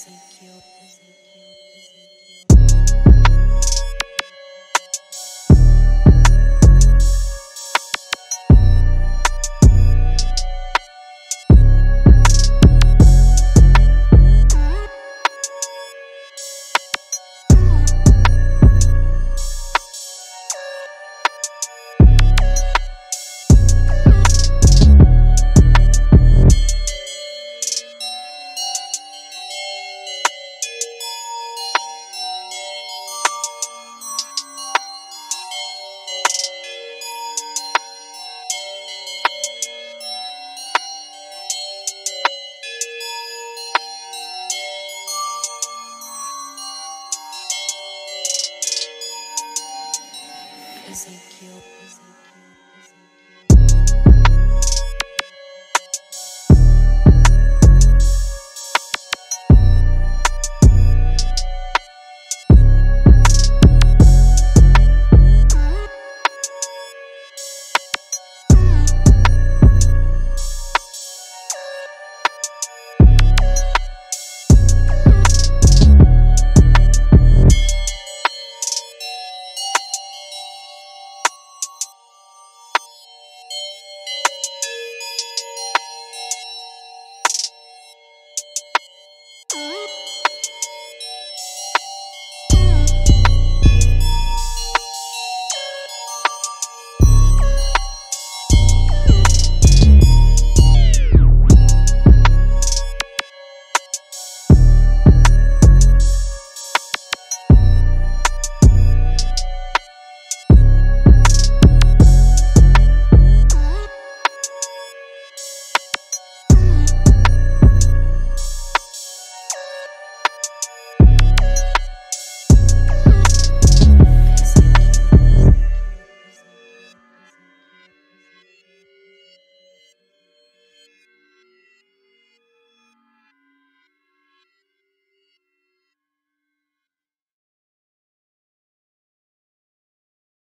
Ezekiel.